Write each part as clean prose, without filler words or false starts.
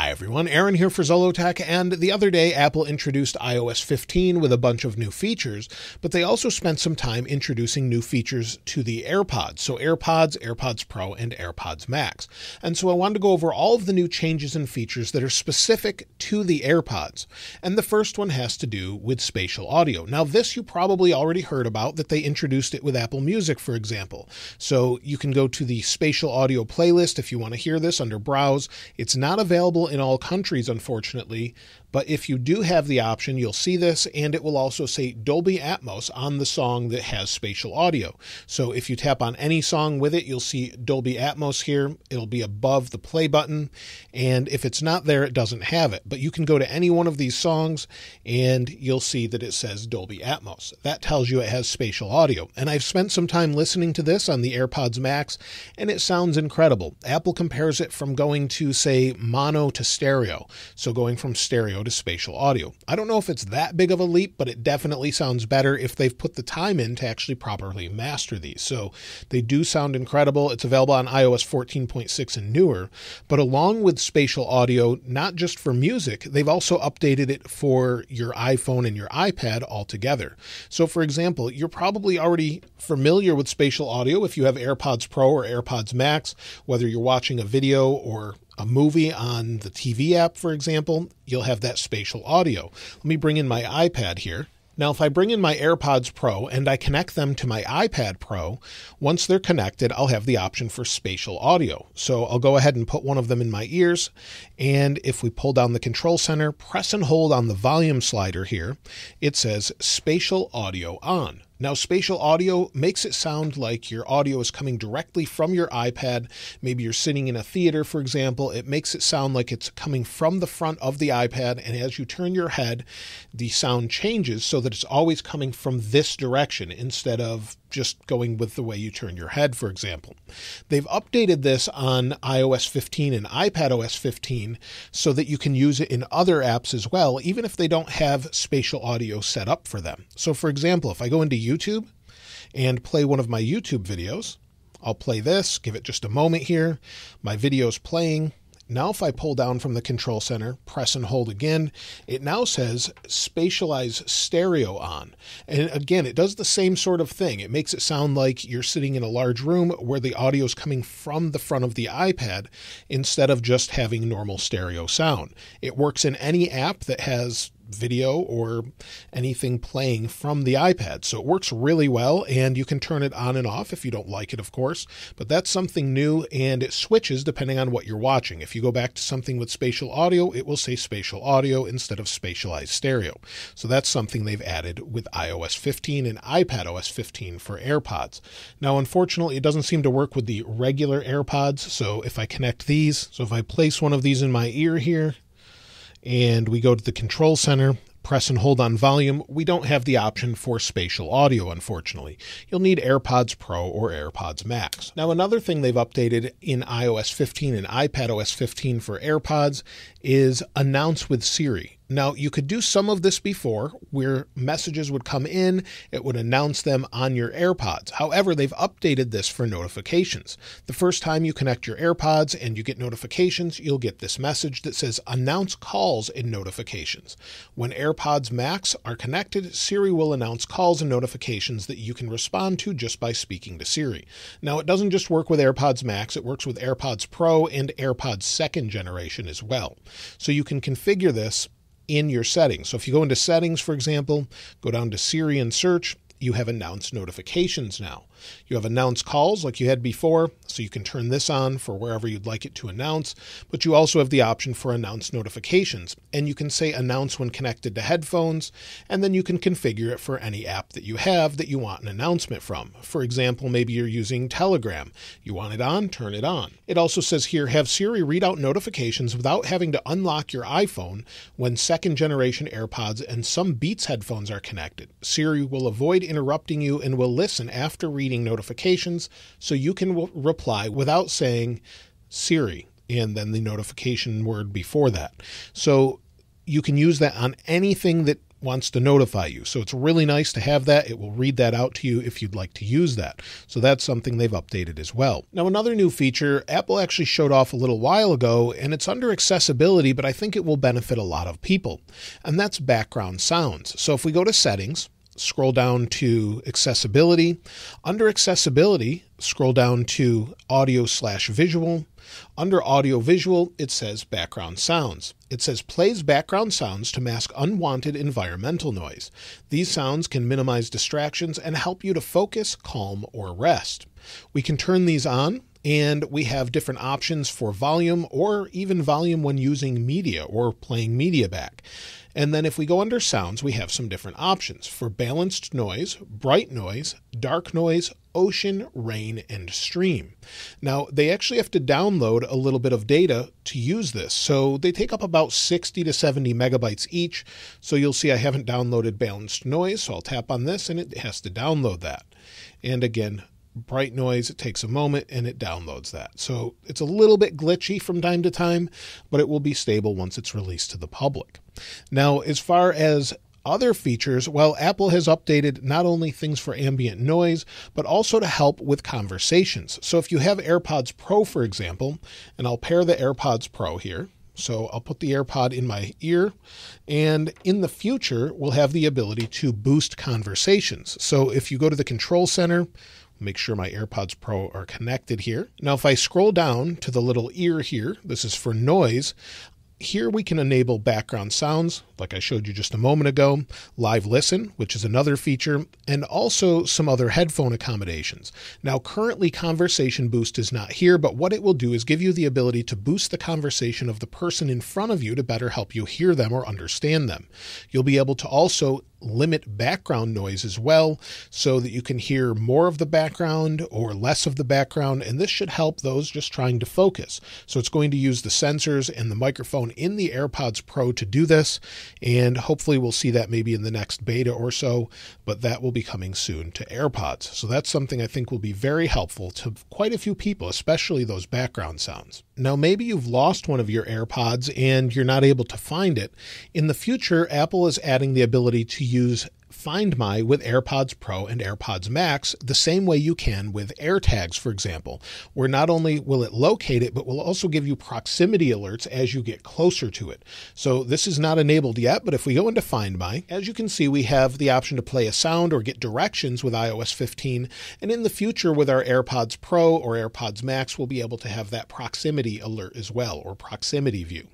Hi everyone, Aaron here for Zollotech, and the other day Apple introduced iOS 15 with a bunch of new features, but they also spent some time introducing new features to the AirPods, so AirPods, AirPods Pro, and AirPods Max. And so I wanted to go over all of the new changes and features that are specific to the AirPods. And the first one has to do with spatial audio. Now this you probably already heard about, that they introduced it with Apple Music, for example. So you can go to the spatial audio playlist if you want to hear this under Browse. It's not available in all countries, unfortunately, but if you do have the option, you'll see this, and it will also say Dolby Atmos on the song that has spatial audio. So if you tap on any song with it, you'll see Dolby Atmos here. It'll be above the play button, and if it's not there, it doesn't have it. But you can go to any one of these songs, and you'll see that it says Dolby Atmos. That tells you it has spatial audio, and I've spent some time listening to this on the AirPods Max, and it sounds incredible. Apple compares it from going to, say, mono to stereo, so going from stereo to spatial audio. I don't know if it's that big of a leap, but it definitely sounds better if they've put the time in to actually properly master these. So they do sound incredible. It's available on iOS 14.6 and newer, but along with spatial audio, not just for music, they've also updated it for your iPhone and your iPad altogether. So for example, you're probably already familiar with spatial audio if you have AirPods Pro or AirPods Max, whether you're watching a video or a movie on the TV app, for example, you'll have that spatial audio. Let me bring in my iPad here. Now, if I bring in my AirPods Pro and I connect them to my iPad Pro, once they're connected, I'll have the option for spatial audio. So I'll go ahead and put one of them in my ears. And if we pull down the control center, press and hold on the volume slider here, it says spatial audio on. Now, spatial audio makes it sound like your audio is coming directly from your iPad. Maybe you're sitting in a theater, for example. It makes it sound like it's coming from the front of the iPad, and as you turn your head, the sound changes so that it's always coming from this direction instead of just going with the way you turn your head, for example. They've updated this on iOS 15 and iPadOS 15 so that you can use it in other apps as well, even if they don't have spatial audio set up for them. So, for example, if I go into YouTube and play one of my YouTube videos. I'll play this, give it just a moment here. My video's playing. Now if I pull down from the control center, press and hold again, it now says spatialize stereo on. And again, it does the same sort of thing. It makes it sound like you're sitting in a large room where the audio is coming from the front of the iPad instead of just having normal stereo sound. It works in any app that has video or anything playing from the iPad. So it works really well, and you can turn it on and off if you don't like it, of course, but that's something new, and it switches depending on what you're watching. If you go back to something with spatial audio, it will say spatial audio instead of spatialized stereo. So that's something they've added with iOS 15 and iPadOS 15 for AirPods. Now, unfortunately, it doesn't seem to work with the regular AirPods. So if I connect these, so if I place one of these in my ear here, and we go to the control center, press and hold on volume, we don't have the option for spatial audio, unfortunately. You'll need AirPods Pro or AirPods Max. Now, another thing they've updated in iOS 15 and iPadOS 15 for AirPods is announce with Siri. Now, you could do some of this before where messages would come in, it would announce them on your AirPods. However, they've updated this for notifications. The first time you connect your AirPods and you get notifications, you'll get this message that says announce calls and notifications. When AirPods Max are connected, Siri will announce calls and notifications that you can respond to just by speaking to Siri. Now, it doesn't just work with AirPods Max, it works with AirPods Pro and AirPods second generation as well. So you can configure this in your settings. So if you go into settings, for example, go down to Siri and search, you have announced notifications now. You have announced calls like you had before, so you can turn this on for wherever you'd like it to announce, but you also have the option for announce notifications, and you can say announce when connected to headphones, and then you can configure it for any app that you have that you want an announcement from. For example, maybe you're using Telegram. You want it on, turn it on. It also says here, have Siri read out notifications without having to unlock your iPhone when second generation AirPods and some Beats headphones are connected. Siri will avoid interrupting you and will listen after reading notifications, so you can reply without saying Siri and then the notification word before that. So you can use that on anything that wants to notify you. So it's really nice to have that. It will read that out to you if you'd like to use that. So that's something they've updated as well. Now, another new feature Apple actually showed off a little while ago, and it's under accessibility, but I think it will benefit a lot of people. And that's background sounds. So if we go to settings, scroll down to accessibility, under accessibility, scroll down to audio/visual. Under audio/visual, it says background sounds. It says plays background sounds to mask unwanted environmental noise. These sounds can minimize distractions and help you to focus, calm, or rest. We can turn these on, and we have different options for volume or even volume when using media or playing media back. And then if we go under sounds, we have some different options for balanced noise, bright noise, dark noise, ocean, rain, and stream. Now, they actually have to download a little bit of data to use this. So they take up about 60 to 70 megabytes each. So you'll see I haven't downloaded balanced noise. So I'll tap on this and it has to download that. And again, bright noise, it takes a moment and it downloads that. So it's a little bit glitchy from time to time, but it will be stable once it's released to the public. Now, as far as other features, well, Apple has updated not only things for ambient noise, but also to help with conversations. So if you have AirPods Pro, for example, and I'll pair the AirPods Pro here. So I'll put the AirPod in my ear, and in the future, we'll have the ability to boost conversations. So if you go to the control center, make sure my AirPods Pro are connected here. Now, if I scroll down to the little ear here, this is for noise. Here we can enable background sounds, like I showed you just a moment ago, live listen, which is another feature, and also some other headphone accommodations. Now, currently conversation boost is not here, but what it will do is give you the ability to boost the conversation of the person in front of you to better help you hear them or understand them. You'll be able to also limit background noise as well, so that you can hear more of the background or less of the background. And this should help those just trying to focus. So it's going to use the sensors and the microphone in the AirPods Pro to do this. And hopefully we'll see that maybe in the next beta or so, but that will be coming soon to AirPods. So that's something I think will be very helpful to quite a few people, especially those background sounds. Now, maybe you've lost one of your AirPods and you're not able to find it. In the future, Apple is adding the ability to use Find My with AirPods Pro and AirPods Max the same way you can with AirTags, for example, where not only will it locate it, but will also give you proximity alerts as you get closer to it. So this is not enabled yet, but if we go into Find My, as you can see, we have the option to play a sound or get directions with iOS 15. And in the future with our AirPods Pro or AirPods Max, we'll be able to have that proximity alert as well, or proximity view.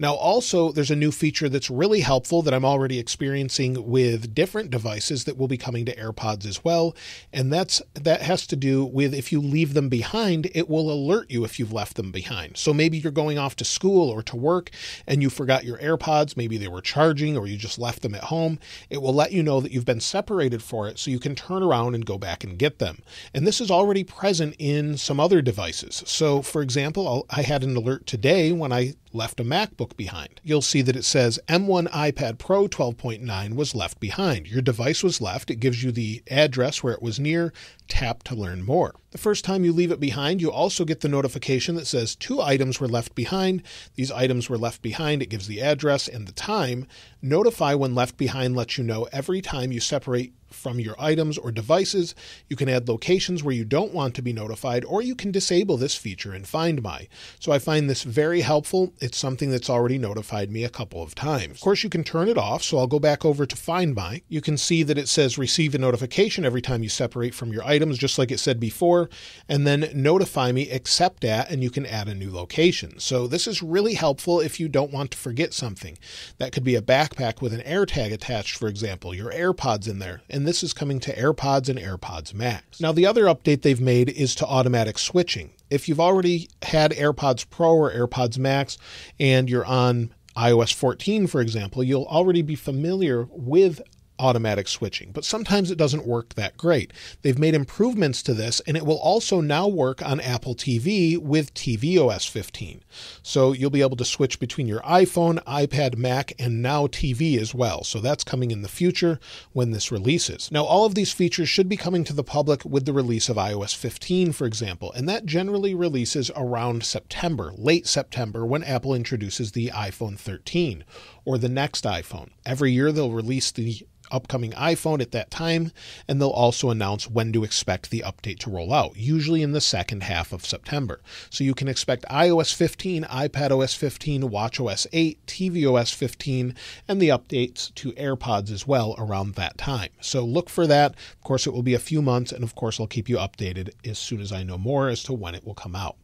Now, also, there's a new feature that's really helpful that I'm already experiencing with different devices that will be coming to AirPods as well. And that has to do with if you leave them behind, it will alert you if you've left them behind. So maybe you're going off to school or to work and you forgot your AirPods. Maybe they were charging or you just left them at home. It will let you know that you've been separated for it so you can turn around and go back and get them. And this is already present in some other devices. So, for example, I had an alert today when I left a MacBook behind. You'll see that it says M1 iPad Pro 12.9 was left behind. Your device was left. It gives you the address where it was near. Tap to learn more. The first time you leave it behind, you also get the notification that says 2 items were left behind. These items were left behind. It gives the address and the time. Notify when left behind lets you know every time you separate from your items or devices. You can add locations where you don't want to be notified, or you can disable this feature in Find My. So I find this very helpful. It's something that's already notified me a couple of times. Of course, you can turn it off. So I'll go back over to Find My. You can see that it says receive a notification every time you separate from your items, just like it said before, and then notify me except at, and you can add a new location. So this is really helpful if you don't want to forget something. That could be a backpack with an AirTag attached, for example, your AirPods in there. And this is coming to AirPods and AirPods Max. Now, the other update they've made is to automatic switching. If you've already had AirPods Pro or AirPods Max and you're on iOS 14, for example, you'll already be familiar with automatic switching, but sometimes it doesn't work that great. They've made improvements to this, and it will also now work on Apple TV with tvOS 15. So you'll be able to switch between your iPhone, iPad, Mac, and now TV as well. So that's coming in the future when this releases. Now, all of these features should be coming to the public with the release of iOS 15, for example, and that generally releases around September, late September, when Apple introduces the iPhone 13 or the next iPhone. Every year they'll release the upcoming iPhone at that time, and they'll also announce when to expect the update to roll out, usually in the second half of September. So you can expect iOS 15, iPadOS 15, watchOS 8, tvOS 15, and the updates to AirPods as well around that time. So look for that. Of course, it will be a few months, and of course, I'll keep you updated as soon as I know more as to when it will come out.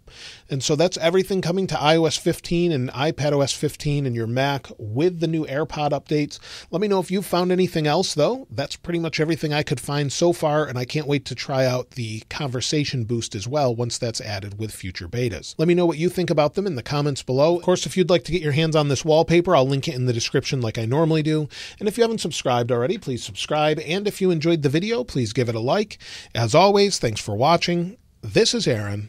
And so that's everything coming to iOS 15 and iPadOS 15 and your Mac with the new AirPod updates. Let me know if you've found anything else, though. That's pretty much everything I could find so far, and I can't wait to try out the conversation boost as well once that's added with future betas. Let me know what you think about them in the comments below. Of course, if you'd like to get your hands on this wallpaper, I'll link it in the description like I normally do. And if you haven't subscribed already, please subscribe. And if you enjoyed the video, please give it a like. As always, thanks for watching. This is Aaron.